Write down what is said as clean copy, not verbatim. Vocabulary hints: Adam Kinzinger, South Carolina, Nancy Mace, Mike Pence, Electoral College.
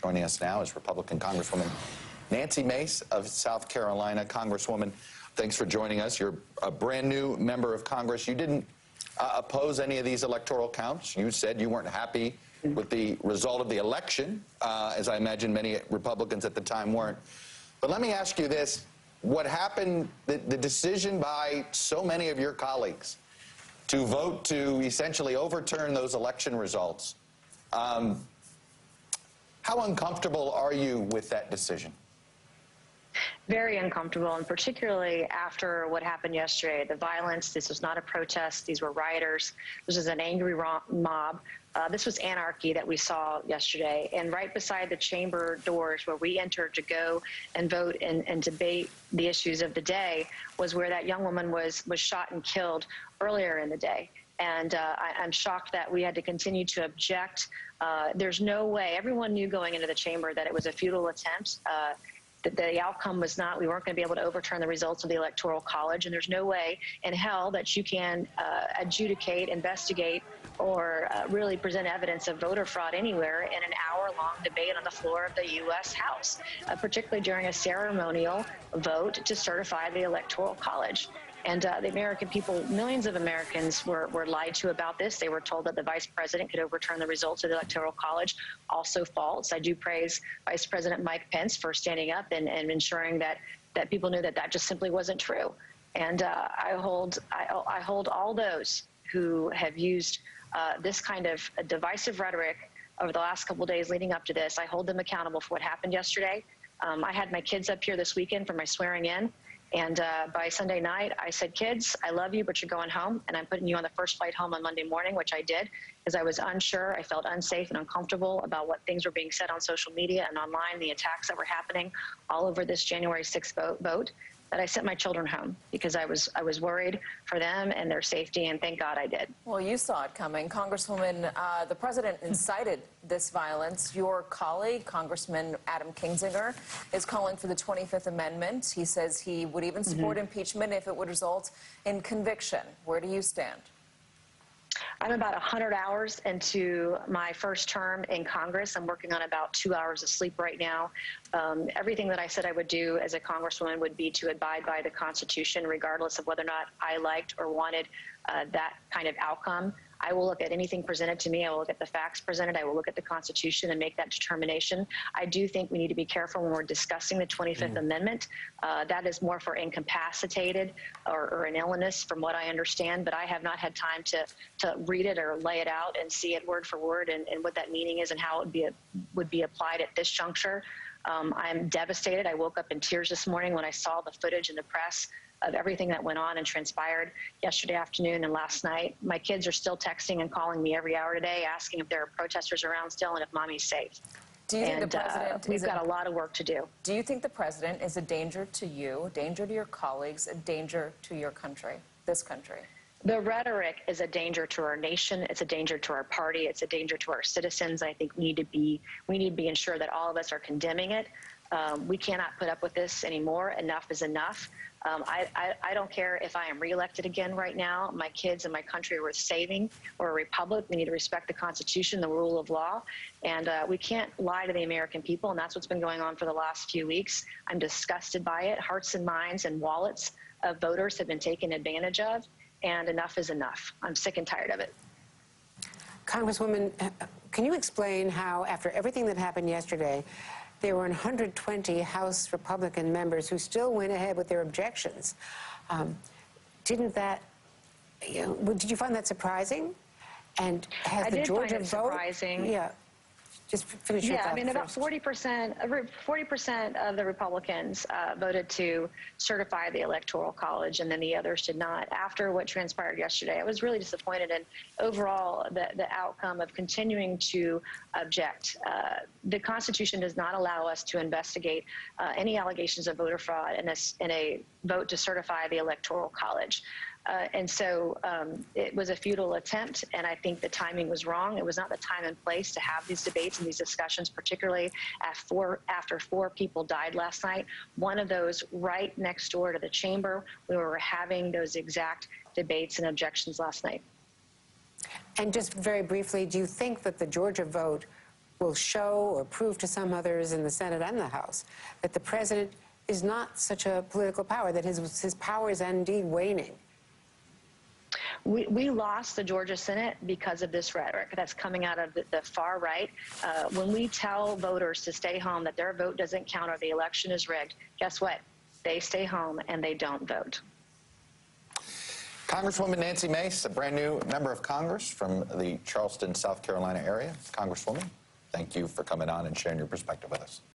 Joining us now is Republican Congresswoman Nancy Mace of South Carolina. Congresswoman, thanks for joining us. You're a brand new member of Congress. You didn't oppose any of these electoral counts. You said you weren't happy with the result of the election, as I imagine many Republicans at the time weren't. But let me ask you this. What happened, the decision by so many of your colleagues to vote to essentially overturn those election results, how uncomfortable are you with that decision? Very uncomfortable, and particularly after what happened yesterday. The violence, this was not a protest. These were rioters. This was an angry mob. This was anarchy that we saw yesterday. And right beside the chamber doors where we entered to go and vote and debate the issues of the day was where that young woman was shot and killed earlier in the day. And I'm shocked that we had to continue to object. There's no way. Everyone knew going into the chamber that it was a futile attempt, that the outcome was not, we weren't going to be able to overturn the results of the Electoral College. And there's no way in hell that you can adjudicate, investigate, or really present evidence of voter fraud anywhere in an hour-long debate on the floor of the U.S. House, particularly during a ceremonial vote to certify the Electoral College. And the American people, millions of Americans were lied to about this. They were told that the vice president could overturn the results of the Electoral College, also false. I do praise Vice President Mike Pence for standing up and ensuring that people knew that just simply wasn't true. And I hold all those who have used this kind of divisive rhetoric over the last couple of days leading up to this. I hold them accountable for what happened yesterday. I had my kids up here this weekend for my swearing in. And by Sunday night, I said, kids, I love you, but you're going home. And I'm putting you on the first flight home on Monday morning, which I did, because I was unsure. I felt unsafe and uncomfortable about what things were being said on social media and online, the attacks that were happening all over this January 6th vote, that I sent my children home because I was worried for them and their safety, and thank God I did. Well, you saw it coming. Congresswoman, the president incited this violence. Your colleague, Congressman Adam Kinzinger, is calling for the 25th Amendment. He says he would even support impeachment if it would result in conviction. Where do you stand? I'm about 100 hours into my first term in Congress. I'm working on about 2 hours of sleep right now. Everything that I said I would do as a congresswoman would be to abide by the Constitution, regardless of whether or not I liked or wanted that kind of outcome. I will look at anything presented to me. I will look at the facts presented. I will look at the Constitution and make that determination. I do think we need to be careful when we're discussing the 25th Amendment. That is more for incapacitated or an illness, from what I understand. But I have not had time to read it or lay it out and see it word for word and what that meaning is and how it would be applied at this juncture. I'm devastated. I woke up in tears this morning when I saw the footage in the press of everything that went on and transpired yesterday afternoon and last night. My kids are still texting and calling me every hour today, asking if there are protesters around still and if mommy's safe. Do you think the president we've got a lot of work to do. Do you think the president is a danger to you, a danger to your colleagues, a danger to your country, this country? The rhetoric is a danger to our nation. It's a danger to our party. It's a danger to our citizens. I think we need to be ensured that all of us are condemning it. We cannot put up with this anymore. Enough is enough. I don't care if I am reelected again right now. My kids and my country are worth saving. We're a republic. We need to respect the Constitution, the rule of law, and we can't lie to the American people, and that's what's been going on for the last few weeks. I'm disgusted by it. Hearts and minds and wallets of voters have been taken advantage of, and enough is enough. I'm sick and tired of it. Congresswoman, can you explain how, after everything that happened yesterday, there were 120 House Republican members who still went ahead with their objections? Didn't that, did you find that surprising? And has I the did Georgia find it vote? Surprising. Yeah. Just finish your thought. I mean, about 40% of the Republicans voted to certify the Electoral College, and then the others did not. After what transpired yesterday, I was really disappointed in overall the outcome of continuing to object. The Constitution does not allow us to investigate any allegations of voter fraud in a vote to certify the Electoral College. And so it was a futile attempt, and I think the timing was wrong. It was not the time and place to have these debates and these discussions, particularly after four people died last night. One of those right next door to the chamber. We were having those exact debates and objections last night. And just very briefly, do you think that the Georgia vote will show or prove to some others in the Senate and the House that the president is not such a political power, that his power is indeed waning. We lost the Georgia Senate because of this rhetoric that's coming out of the far right. When we tell voters to stay home, that their vote doesn't count or the election is rigged, guess what? They stay home and they don't vote. Congresswoman Nancy Mace, a brand new member of Congress from the Charleston, South Carolina area. Congresswoman, thank you for coming on and sharing your perspective with us.